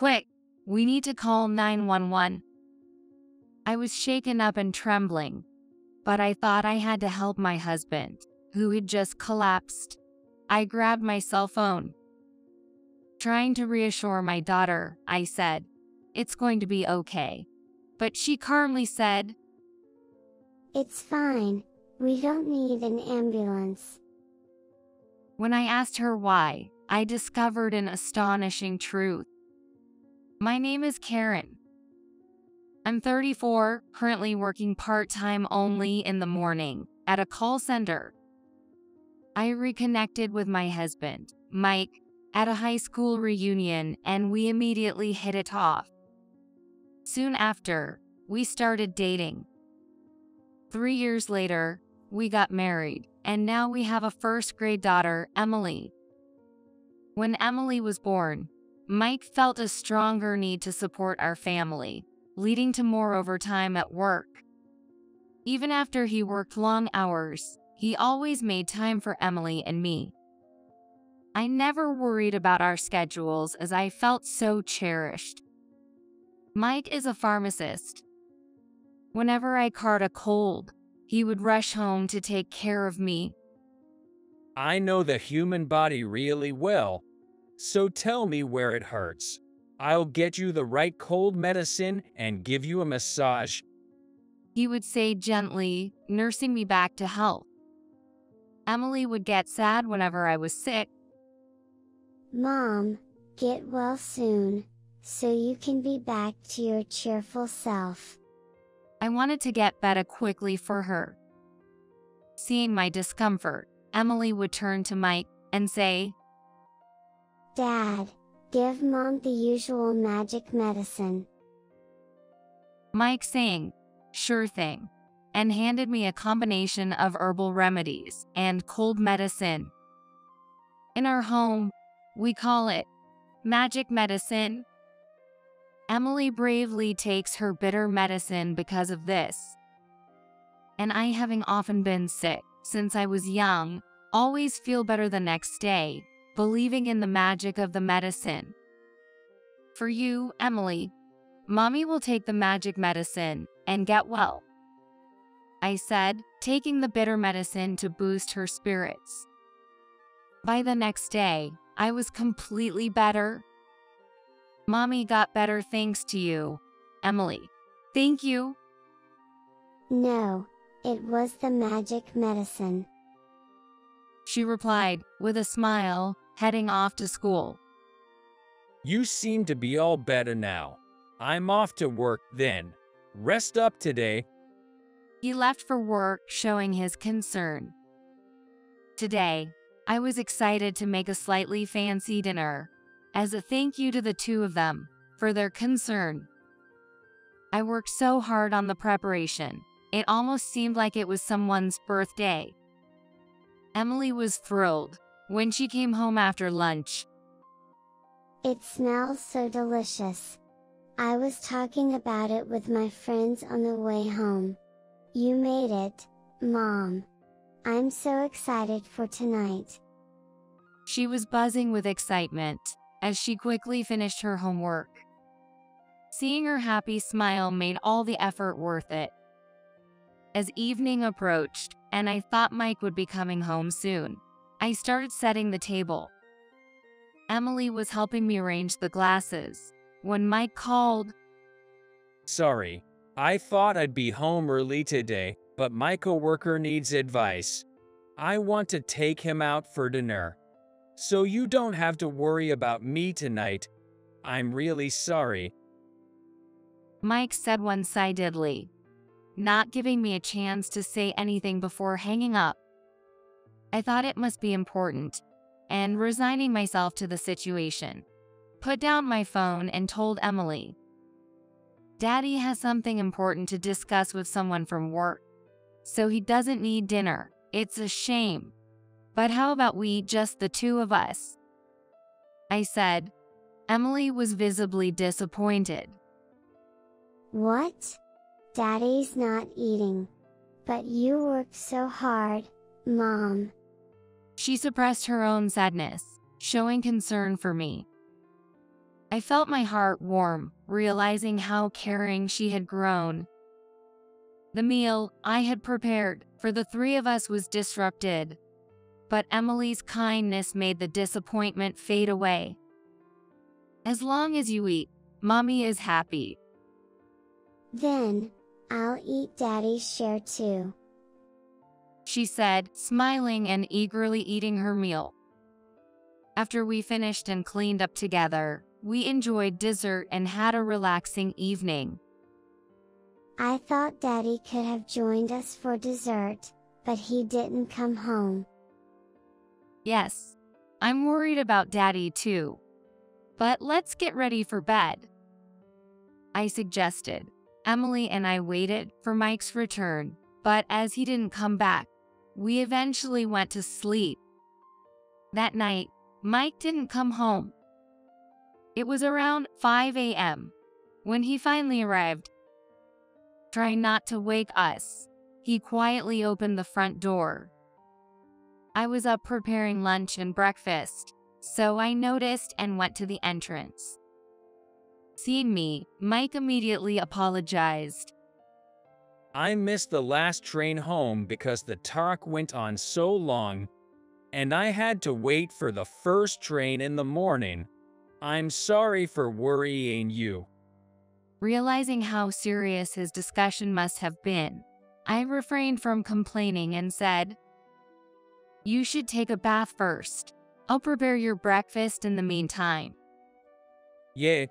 Quick, we need to call 911. I was shaken up and trembling, but I thought I had to help my husband, who had just collapsed. I grabbed my cell phone. Trying to reassure my daughter, I said, "It's going to be okay." But she calmly said, "It's fine. We don't need an ambulance." When I asked her why, I discovered an astonishing truth. My name is Karen. I'm 34, currently working part-time only in the morning at a call center. I reconnected with my husband, Mike, at a high school reunion, and we immediately hit it off. Soon after, we started dating. 3 years later, we got married, and now we have a first-grade daughter, Emily. When Emily was born, Mike felt a stronger need to support our family, leading to more overtime at work. Even after he worked long hours, he always made time for Emily and me. I never worried about our schedules as I felt so cherished. Mike is a pharmacist. Whenever I caught a cold, he would rush home to take care of me. I know the human body really well, so tell me where it hurts. I'll get you the right cold medicine and give you a massage, he would say gently, nursing me back to health. Emily would get sad whenever I was sick. "Mom, get well soon, so you can be back to your cheerful self." I wanted to get better quickly for her. Seeing my discomfort, Emily would turn to Mike and say, "Dad, give Mom the usual magic medicine." Mike saying, "Sure thing," and handed me a combination of herbal remedies and cold medicine. In our home, we call it magic medicine. Emily bravely takes her bitter medicine because of this. And I, having often been sick since I was young, always feel better the next day, believing in the magic of the medicine. "For you, Emily, Mommy will take the magic medicine and get well," I said, taking the bitter medicine to boost her spirits. By the next day, I was completely better. "Mommy got better thanks to you, Emily. Thank you." "No, it was the magic medicine," she replied, with a smile, heading off to school. "You seem to be all better now. I'm off to work then. Rest up today." He left for work, showing his concern. Today, I was excited to make a slightly fancy dinner as a thank you to the two of them for their concern. I worked so hard on the preparation, it almost seemed like it was someone's birthday. Emily was thrilled when she came home after lunch. "It smells so delicious. I was talking about it with my friends on the way home. You made it, Mom. I'm so excited for tonight." She was buzzing with excitement as she quickly finished her homework. Seeing her happy smile made all the effort worth it. As evening approached, and I thought Mike would be coming home soon, I started setting the table. Emily was helping me arrange the glasses when Mike called. "Sorry, I thought I'd be home early today, but my coworker needs advice. I want to take him out for dinner, so you don't have to worry about me tonight. I'm really sorry," Mike said one-sidedly, not giving me a chance to say anything before hanging up. I thought it must be important, and resigning myself to the situation, put down my phone and told Emily, "Daddy has something important to discuss with someone from work, so he doesn't need dinner. It's a shame, but how about we, just the two of us?" I said. Emily was visibly disappointed. "What? Daddy's not eating. But you worked so hard, Mom." She suppressed her own sadness, showing concern for me. I felt my heart warm, realizing how caring she had grown. The meal I had prepared for the three of us was disrupted, but Emily's kindness made the disappointment fade away. As long as you eat, Mommy is happy. Then, I'll eat Daddy's share too, she said, smiling and eagerly eating her meal. After we finished and cleaned up together, we enjoyed dessert and had a relaxing evening. I thought Daddy could have joined us for dessert, but he didn't come home. Yes, I'm worried about Daddy too. But let's get ready for bed, I suggested. Emily and I waited for Mike's return, but as he didn't come back, we eventually went to sleep. That night, Mike didn't come home. It was around 5 a.m. when he finally arrived. Trying not to wake us, he quietly opened the front door. I was up preparing lunch and breakfast, so I noticed and went to the entrance. Seeing me, Mike immediately apologized. I missed the last train home because the talk went on so long, and I had to wait for the first train in the morning. I'm sorry for worrying you. Realizing how serious his discussion must have been, I refrained from complaining and said, You should take a bath first. I'll prepare your breakfast in the meantime. Yeah,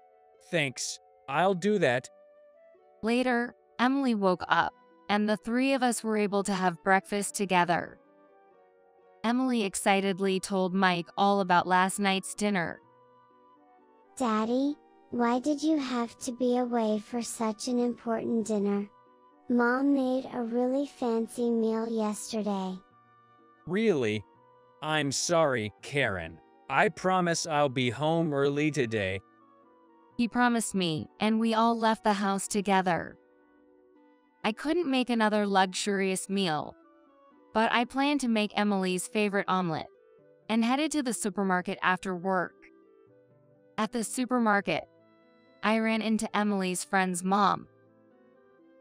thanks. I'll do that. Later, Emily woke up, and the three of us were able to have breakfast together. Emily excitedly told Mike all about last night's dinner. Daddy, why did you have to be away for such an important dinner? Mom made a really fancy meal yesterday. Really? I'm sorry, Karen. I promise I'll be home early today. He promised me, and we all left the house together. I couldn't make another luxurious meal, but I planned to make Emily's favorite omelet and headed to the supermarket after work. At the supermarket, I ran into Emily's friend's mom.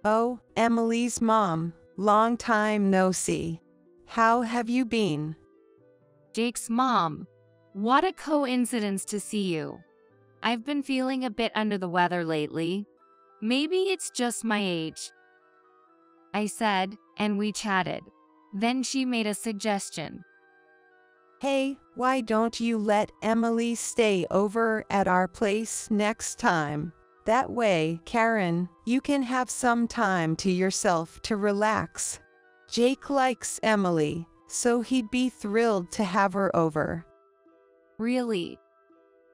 Oh, Emily's mom, long time no see. How have you been? Jake's mom, what a coincidence to see you. I've been feeling a bit under the weather lately. Maybe it's just my age, I said, and we chatted. Then she made a suggestion. Hey, why don't you let Emily stay over at our place next time? That way, Karen, you can have some time to yourself to relax. Jake likes Emily, so he'd be thrilled to have her over. Really?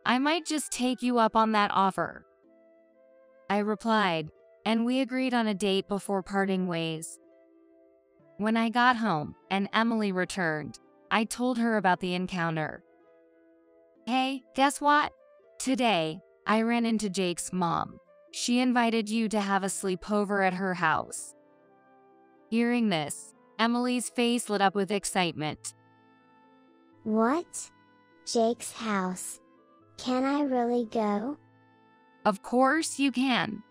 I might just take you up on that offer, I replied, and we agreed on a date before parting ways. When I got home and Emily returned, I told her about the encounter. Hey, guess what? Today, I ran into Jake's mom. She invited you to have a sleepover at her house. Hearing this, Emily's face lit up with excitement. What? Jake's house? Can I really go? Of course you can.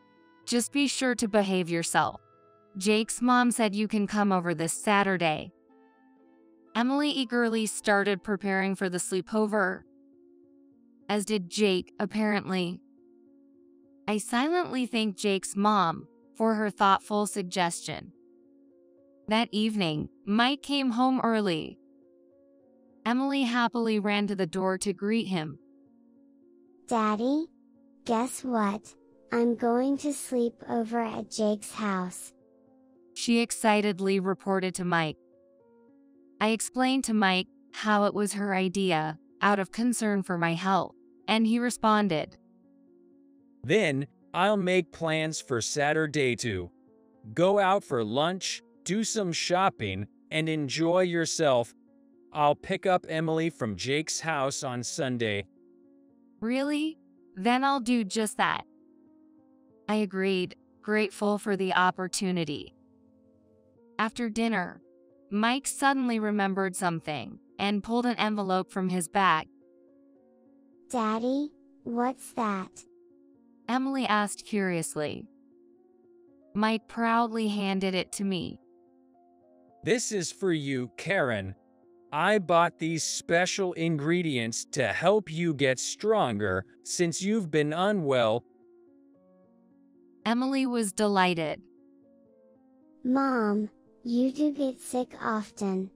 Just be sure to behave yourself. Jake's mom said you can come over this Saturday. Emily eagerly started preparing for the sleepover, as did Jake, apparently. I silently thanked Jake's mom for her thoughtful suggestion. That evening, Mike came home early. Emily happily ran to the door to greet him. Daddy, guess what? I'm going to sleep over at Jake's house, she excitedly reported to Mike. I explained to Mike how it was her idea, out of concern for my health, and he responded, Then, I'll make plans for Saturday too. Go out for lunch, do some shopping, and enjoy yourself. I'll pick up Emily from Jake's house on Sunday. Really? Then I'll do just that, I agreed, grateful for the opportunity. After dinner, Mike suddenly remembered something and pulled an envelope from his bag. Daddy, What's that? Emily asked curiously. Mike proudly handed it to me. This is for you, Karen. I bought these special ingredients to help you get stronger since you've been unwell. Emily was delighted. Mom, you do get sick often.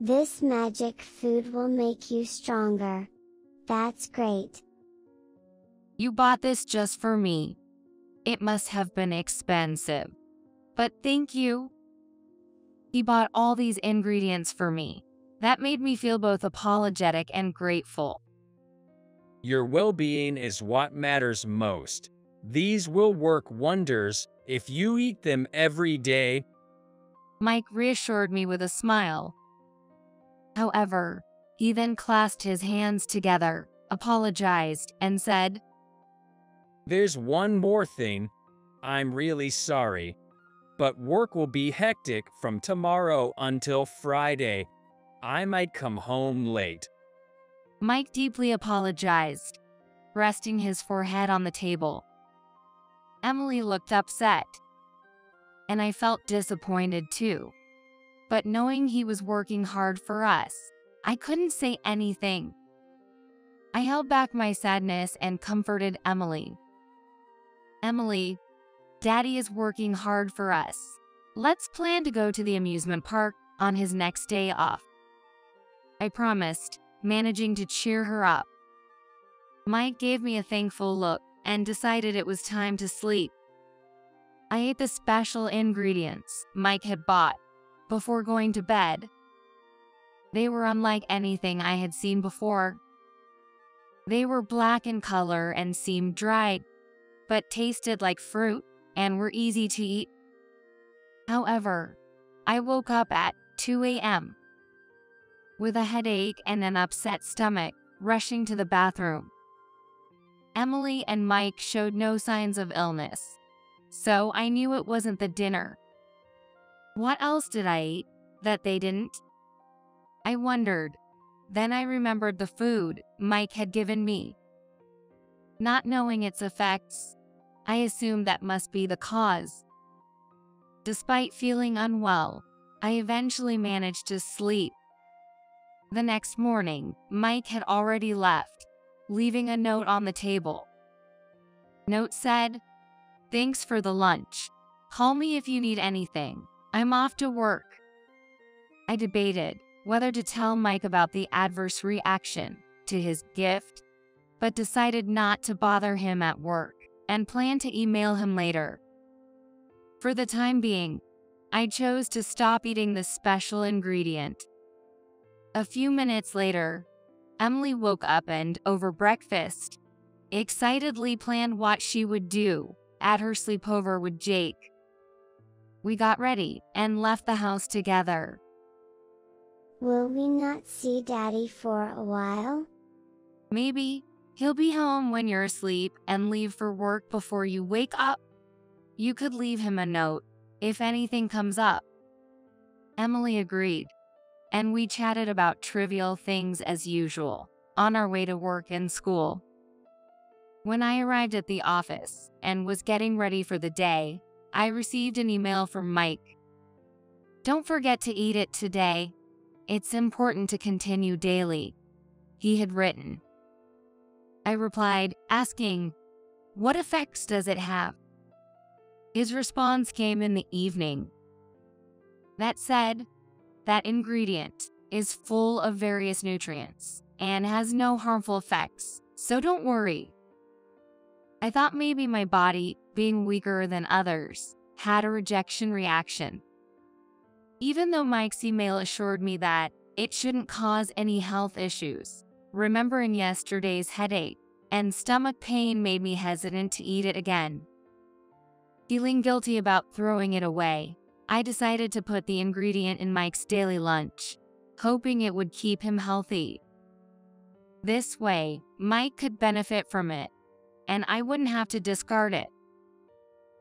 This magic food will make you stronger. That's great. You bought this just for me. It must have been expensive. But thank you. He bought all these ingredients for me. That made me feel both apologetic and grateful. Your well-being is what matters most. These will work wonders if you eat them every day. Mike reassured me with a smile. However, he then clasped his hands together, apologized, and said, There's one more thing. I'm really sorry, but work will be hectic from tomorrow until Friday. I might come home late. Mike deeply apologized, resting his forehead on the table. Emily looked upset, and I felt disappointed too. But knowing he was working hard for us, I couldn't say anything. I held back my sadness and comforted Emily. Emily, Daddy is working hard for us. Let's plan to go to the amusement park on his next day off. I promised, managing to cheer her up. Mike gave me a thankful look and decided it was time to sleep. I ate the special ingredients Mike had bought before going to bed. They were unlike anything I had seen before. They were black in color and seemed dried, but tasted like fruit and were easy to eat. However, I woke up at 2 a.m. with a headache and an upset stomach, rushing to the bathroom. Emily and Mike showed no signs of illness, so I knew it wasn't the dinner. What else did I eat that they didn't? I wondered. Then I remembered the food Mike had given me. Not knowing its effects, I assumed that must be the cause. Despite feeling unwell, I eventually managed to sleep. The next morning, Mike had already left, leaving a note on the table. Note said, Thanks for the lunch. Call me if you need anything. I'm off to work. I debated whether to tell Mike about the adverse reaction to his gift, but decided not to bother him at work and planned to email him later. For the time being, I chose to stop eating this special ingredient. A few minutes later, Emily woke up and, over breakfast, excitedly planned what she would do at her sleepover with Jake. We got ready and left the house together. Will we not see Daddy for a while? Maybe. He'll be home when you're asleep and leave for work before you wake up. You could leave him a note if anything comes up. Emily agreed, and we chatted about trivial things as usual on our way to work and school. When I arrived at the office and was getting ready for the day, I received an email from Mike. Don't forget to eat it today. It's important to continue daily, he had written. I replied, asking, What effects does it have? His response came in the evening. That said, that ingredient is full of various nutrients and has no harmful effects, so don't worry. I thought maybe my body, being weaker than others, had a rejection reaction. Even though Mike's email assured me that it shouldn't cause any health issues, remembering yesterday's headache and stomach pain made me hesitant to eat it again. Feeling guilty about throwing it away, I decided to put the ingredient in Mike's daily lunch, hoping it would keep him healthy. This way, Mike could benefit from it, and I wouldn't have to discard it.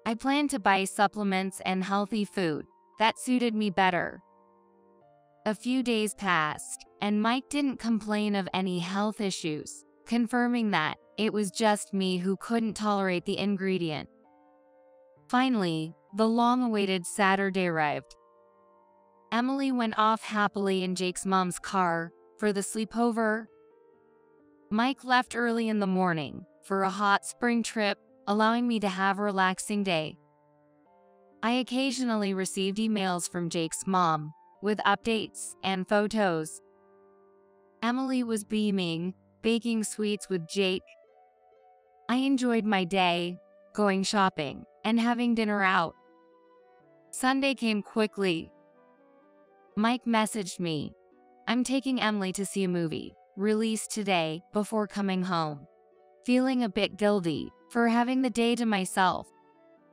I planned to buy supplements and healthy food that suited me better. A few days passed, and Mike didn't complain of any health issues, confirming that it was just me who couldn't tolerate the ingredient. Finally, the long-awaited Saturday arrived. Emily went off happily in Jake's mom's car for the sleepover. Mike left early in the morning for a hot spring trip, allowing me to have a relaxing day. I occasionally received emails from Jake's mom with updates and photos. Emily was beaming, baking sweets with Jake. I enjoyed my day, going shopping and having dinner out. Sunday came quickly. Mike messaged me, "I'm taking Emily to see a movie, released today, before coming home. Feeling a bit guilty for having the day to myself."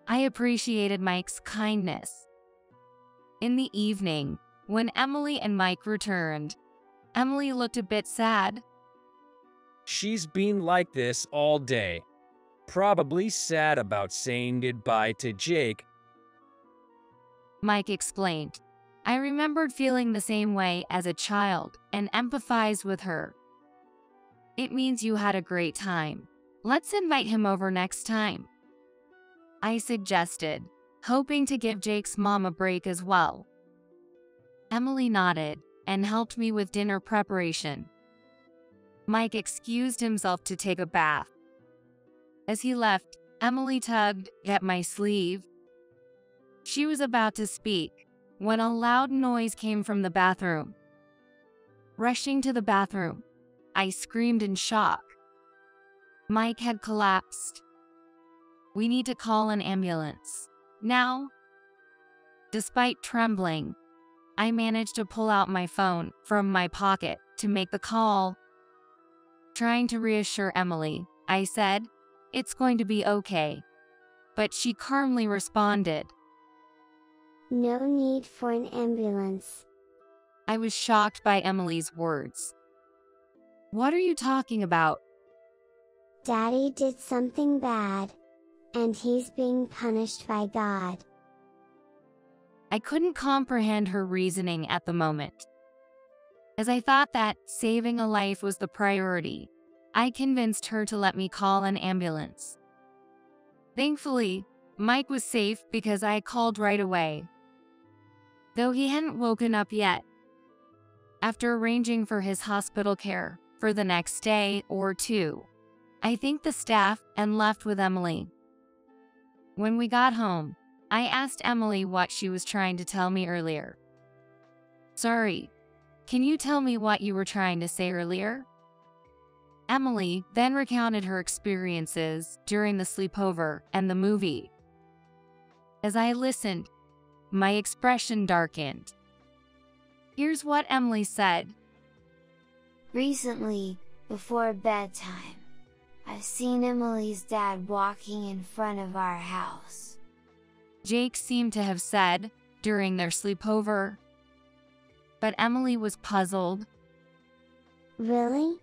I appreciated Mike's kindness. In the evening, when Emily and Mike returned, Emily looked a bit sad. "She's been like this all day. Probably sad about saying goodbye to Jake," Mike explained. I remembered feeling the same way as a child and empathized with her. "It means you had a great time. Let's invite him over next time," I suggested, hoping to give Jake's mom a break as well. Emily nodded and helped me with dinner preparation. Mike excused himself to take a bath. As he left, Emily tugged at my sleeve. She was about to speak when a loud noise came from the bathroom. Rushing to the bathroom, I screamed in shock. Mike had collapsed. "We need to call an ambulance now." Despite trembling, I managed to pull out my phone from my pocket to make the call. Trying to reassure Emily, I said, "It's going to be okay." But she calmly responded, "No need for an ambulance." I was shocked by Emily's words. "What are you talking about?" "Daddy did something bad, and he's being punished by God." I couldn't comprehend her reasoning at the moment. As I thought that saving a life was the priority, I convinced her to let me call an ambulance. Thankfully, Mike was safe because I called right away, though he hadn't woken up yet. After arranging for his hospital care for the next day or two, I thanked the staff and left with Emily. When we got home, I asked Emily what she was trying to tell me earlier. "Sorry, can you tell me what you were trying to say earlier?" Emily then recounted her experiences during the sleepover and the movie. As I listened, my expression darkened. Here's what Emily said. "Recently, before bedtime, I've seen Emily's dad walking in front of our house," Jake seemed to have said during their sleepover. But Emily was puzzled. "Really?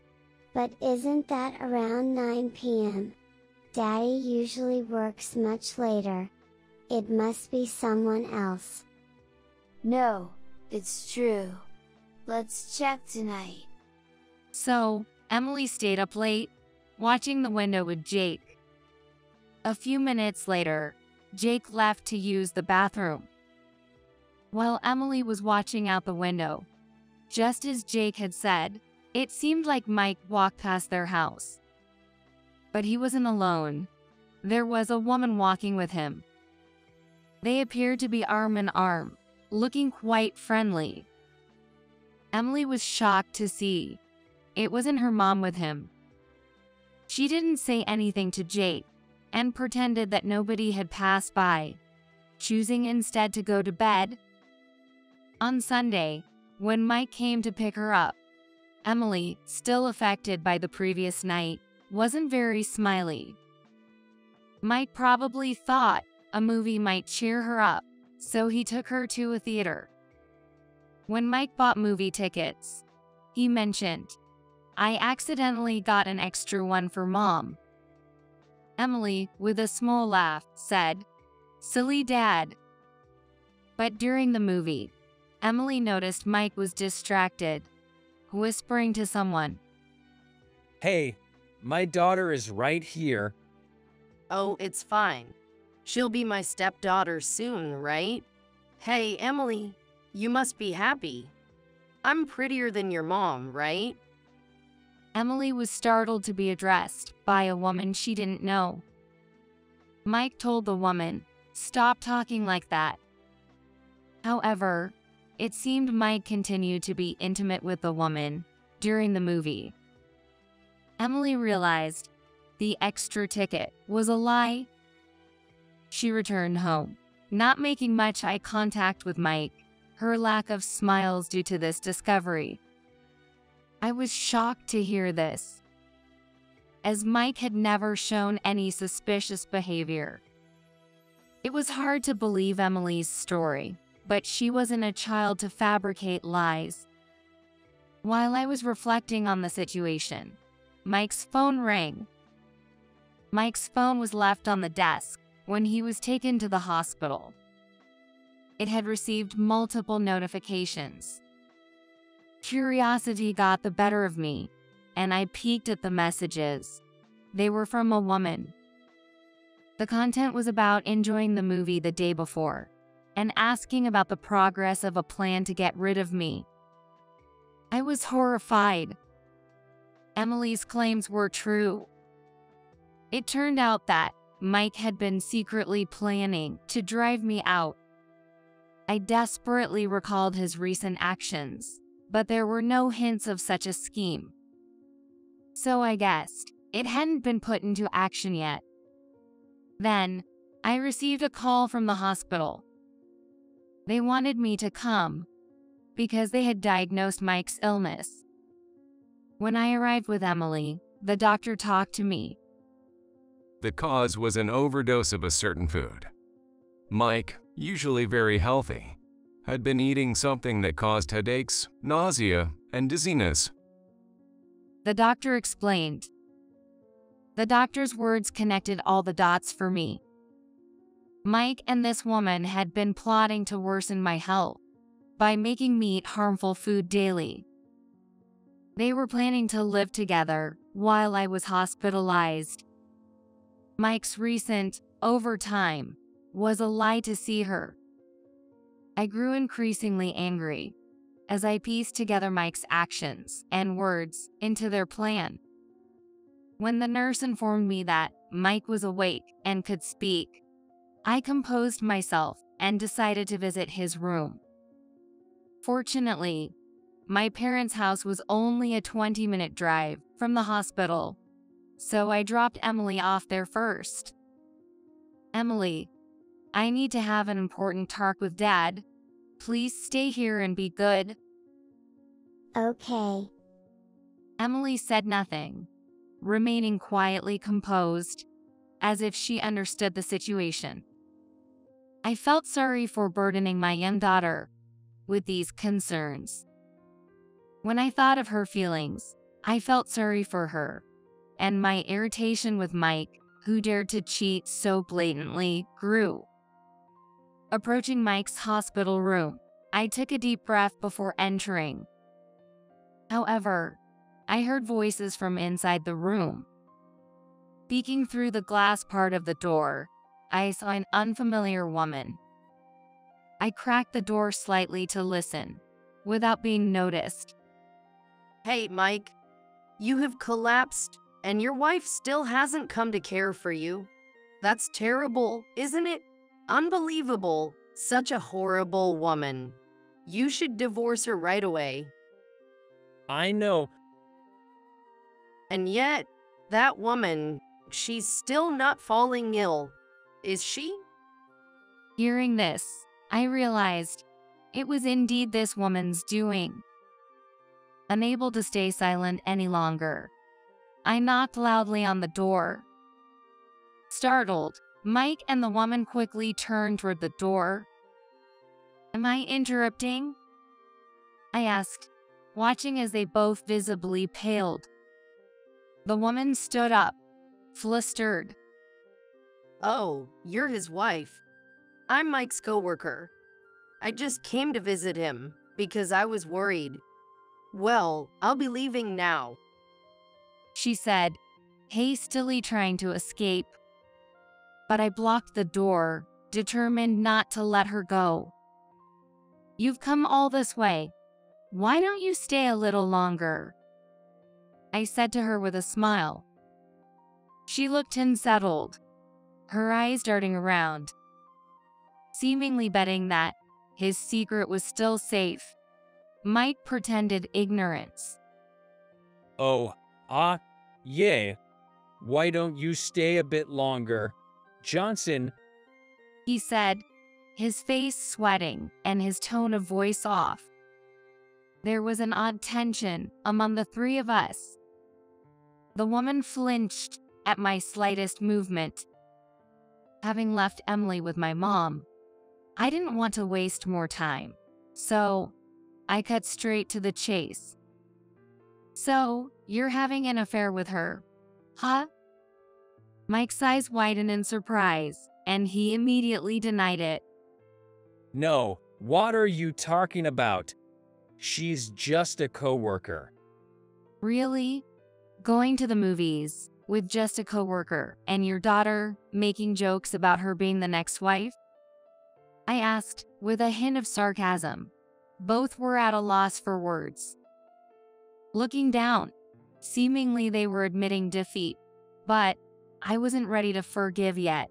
But isn't that around 9 p.m.? Daddy usually works much later. It must be someone else." "No, it's true. Let's check tonight." So, Emily stayed up late, watching the window with Jake. A few minutes later, Jake left to use the bathroom, while Emily was watching out the window. Just as Jake had said, it seemed like Mike walked past their house. But he wasn't alone. There was a woman walking with him. They appeared to be arm in arm, looking quite friendly. Emily was shocked to see it wasn't her mom with him. She didn't say anything to Jake and pretended that nobody had passed by, choosing instead to go to bed. On Sunday, when Mike came to pick her up, Emily, still affected by the previous night, wasn't very smiley. Mike probably thought a movie might cheer her up, so he took her to a theater. When Mike bought movie tickets, he mentioned, "I accidentally got an extra one for Mom." Emily, with a small laugh, said, "Silly Dad." But during the movie, Emily noticed Mike was distracted, whispering to someone. "Hey, My daughter is right here. Oh, it's fine. She'll be my stepdaughter soon, right? Hey, Emily, you must be happy. I'm prettier than your mom, right? Emily was startled to be addressed by a woman she didn't know. Mike told the woman, "Stop talking like that." However, it seemed Mike continued to be intimate with the woman during the movie. Emily realized the extra ticket was a lie. She returned home, not making much eye contact with Mike, her lack of smiles due to this discovery. I was shocked to hear this, as Mike had never shown any suspicious behavior. It was hard to believe Emily's story, but she wasn't a child to fabricate lies. While I was reflecting on the situation, Mike's phone rang. Mike's phone was left on the desk when he was taken to the hospital. It had received multiple notifications. Curiosity got the better of me, and I peeked at the messages. They were from a woman. The content was about enjoying the movie the day before and asking about the progress of a plan to get rid of me. I was horrified. Emily's claims were true. It turned out that Mike had been secretly planning to drive me out. I desperately recalled his recent actions, but there were no hints of such a scheme. So I guessed it hadn't been put into action yet. Then, I received a call from the hospital. They wanted me to come because they had diagnosed Mike's illness. When I arrived with Emily, the doctor talked to me. The cause was an overdose of a certain food. Mike, usually very healthy, had been eating something that caused headaches, nausea, and dizziness. The doctor explained. The doctor's words connected all the dots for me. Mike and this woman had been plotting to worsen my health by making me eat harmful food daily. They were planning to live together while I was hospitalized. Mike's recent overtime was a lie to see her. I grew increasingly angry as I pieced together Mike's actions and words into their plan. When the nurse informed me that Mike was awake and could speak, I composed myself and decided to visit his room. Fortunately, my parents' house was only a 20-minute drive from the hospital, so I dropped Emily off there first. Emily, I need to have an important talk with Dad. Please stay here and be good. Okay. Emily said nothing, remaining quietly composed, as if she understood the situation. I felt sorry for burdening my young daughter with these concerns. When I thought of her feelings, I felt sorry for her, and my irritation with Mike, who dared to cheat so blatantly, grew. Approaching Mike's hospital room, I took a deep breath before entering. However, I heard voices from inside the room. Peeking through the glass part of the door, I saw an unfamiliar woman. I cracked the door slightly to listen, without being noticed. Hey, Mike. You have collapsed, and your wife still hasn't come to care for you. That's terrible, isn't it? Unbelievable. Such a horrible woman. You should divorce her right away. I know. And yet, that woman, she's still not falling ill, is she? Hearing this, I realized it was indeed this woman's doing. Unable to stay silent any longer, I knocked loudly on the door. Startled, Mike and the woman quickly turned toward the door. Am I interrupting? I asked, watching as they both visibly paled. The woman stood up, flustered. Oh, you're his wife. I'm Mike's coworker. I just came to visit him because I was worried. Well, I'll be leaving now. She said, hastily trying to escape. But I blocked the door, determined not to let her go. You've come all this way. Why don't you stay a little longer? I said to her with a smile. She looked unsettled, her eyes darting around, seemingly betting that his secret was still safe. Mike pretended ignorance. Yeah. Why don't you stay a bit longer, Johnson? He said, his face sweating and his tone of voice off. There was an odd tension among the three of us. The woman flinched at my slightest movement. Having left Emily with my mom, I didn't want to waste more time, so I cut straight to the chase. So, you're having an affair with her, huh? Mike's eyes widened in surprise, and he immediately denied it. No, what are you talking about? She's just a coworker. Really? Going to the movies with just a coworker and your daughter making jokes about her being the next wife? I asked with a hint of sarcasm. Both were at a loss for words. Looking down, seemingly they were admitting defeat, but I wasn't ready to forgive yet.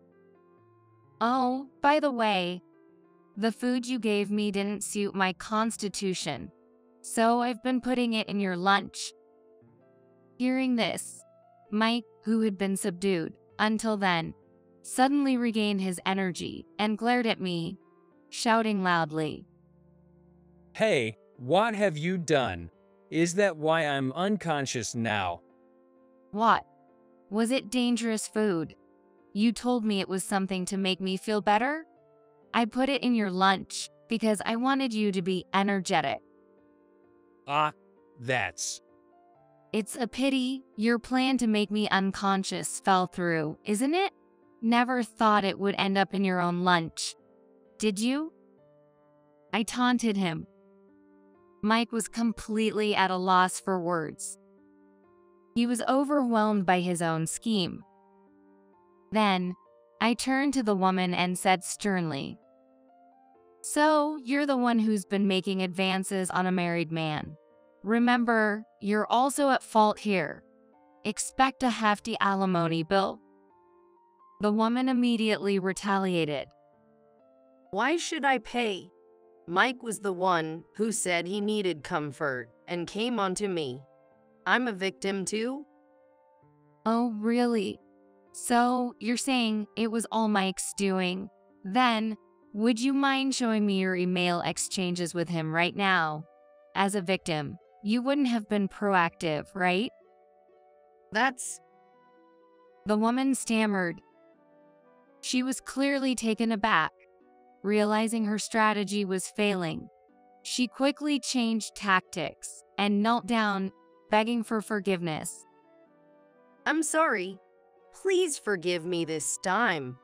Oh, by the way, the food you gave me didn't suit my constitution, so I've been putting it in your lunch. Hearing this, Mike, who had been subdued until then, suddenly regained his energy and glared at me, shouting loudly. Hey, what have you done? Is that why I'm unconscious now? What? Was it dangerous food? You told me it was something to make me feel better? I put it in your lunch because I wanted you to be energetic. It's a pity your plan to make me unconscious fell through, isn't it? Never thought it would end up in your own lunch, did you? I taunted him. Mike was completely at a loss for words. He was overwhelmed by his own scheme. Then, I turned to the woman and said sternly, So, you're the one who's been making advances on a married man. Remember, you're also at fault here. Expect a hefty alimony bill. The woman immediately retaliated. Why should I pay? Mike was the one who said he needed comfort and came onto me. I'm a victim too? Oh, really? So, you're saying it was all Mike's doing? Then, would you mind showing me your email exchanges with him right now? As a victim, you wouldn't have been proactive, right? The woman stammered. She was clearly taken aback, realizing her strategy was failing. She quickly changed tactics and knelt down, begging for forgiveness. I'm sorry. Please forgive me this time.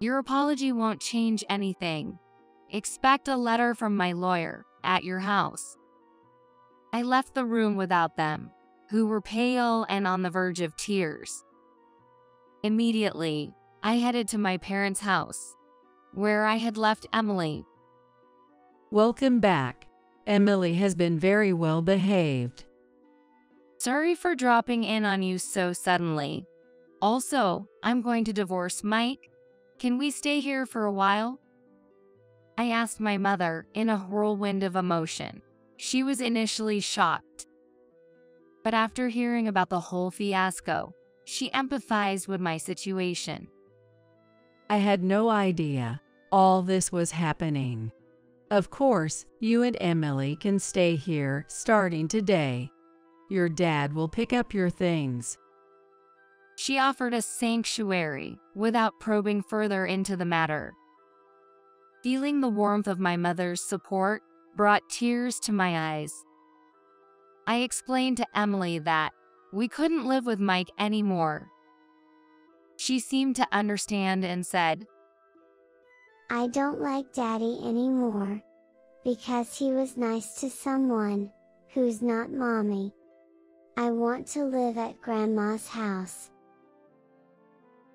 Your apology won't change anything. Expect a letter from my lawyer at your house. I left the room without them, who were pale and on the verge of tears. Immediately, I headed to my parents' house, where I had left Emily. Welcome back. Emily has been very well behaved. Sorry for dropping in on you so suddenly. Also, I'm going to divorce Mike. Can we stay here for a while? I asked my mother in a whirlwind of emotion. She was initially shocked, but after hearing about the whole fiasco, she empathized with my situation. I had no idea all this was happening. Of course, you and Emily can stay here starting today. Your dad will pick up your things. She offered us sanctuary without probing further into the matter. Feeling the warmth of my mother's support brought tears to my eyes. I explained to Emily that we couldn't live with Mike anymore. She seemed to understand and said, I don't like Daddy anymore, because he was nice to someone who's not Mommy. I want to live at Grandma's house.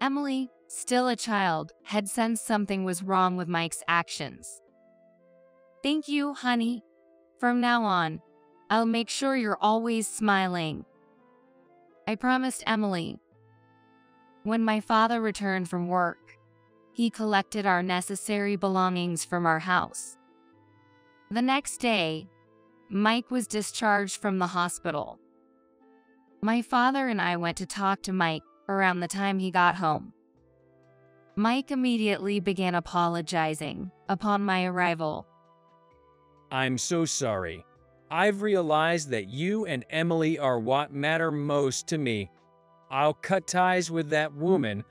Emily, still a child, had sensed something was wrong with Mike's actions. Thank you, honey. From now on, I'll make sure you're always smiling. I promised Emily. When my father returned from work, he collected our necessary belongings from our house. The next day, Mike was discharged from the hospital. My father and I went to talk to Mike around the time he got home. Mike immediately began apologizing upon my arrival. I'm so sorry. I've realized that you and Emily are what matter most to me. I'll cut ties with that woman.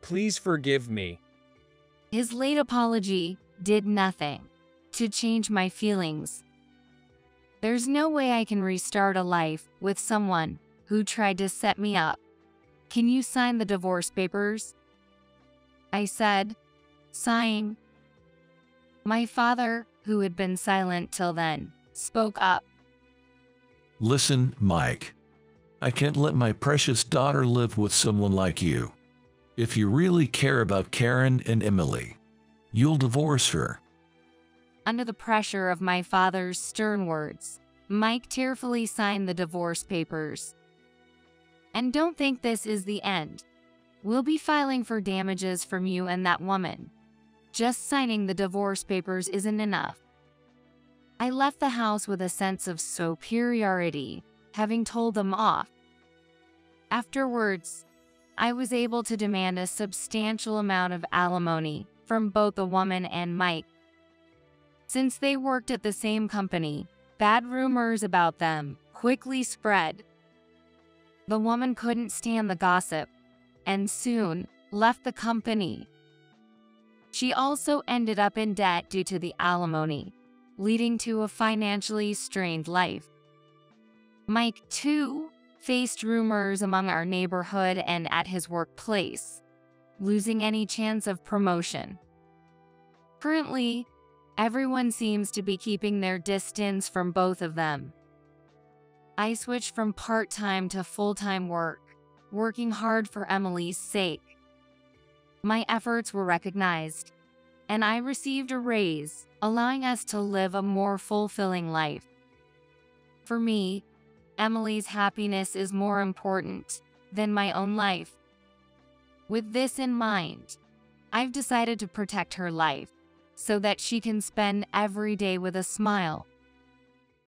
Please forgive me. His late apology did nothing to change my feelings. There's no way I can restart a life with someone who tried to set me up. Can you sign the divorce papers? I said, sighing. My father, who had been silent till then, spoke up. Listen, Mike. I can't let my precious daughter live with someone like you. If you really care about Karen and Emily, you'll divorce her. Under the pressure of my father's stern words, Mike tearfully signed the divorce papers. And don't think this is the end. We'll be filing for damages from you and that woman. Just signing the divorce papers isn't enough. I left the house with a sense of superiority, having told them off. Afterwards, I was able to demand a substantial amount of alimony from both the woman and Mike. Since they worked at the same company, bad rumors about them quickly spread. The woman couldn't stand the gossip and soon left the company. She also ended up in debt due to the alimony, leading to a financially strained life. Mike, too, faced rumors among our neighborhood and at his workplace, losing any chance of promotion. Currently, everyone seems to be keeping their distance from both of them. I switched from part-time to full-time work, working hard for Emily's sake. My efforts were recognized, and I received a raise, allowing us to live a more fulfilling life. For me, Emily's happiness is more important than my own life. With this in mind, I've decided to protect her life so that she can spend every day with a smile.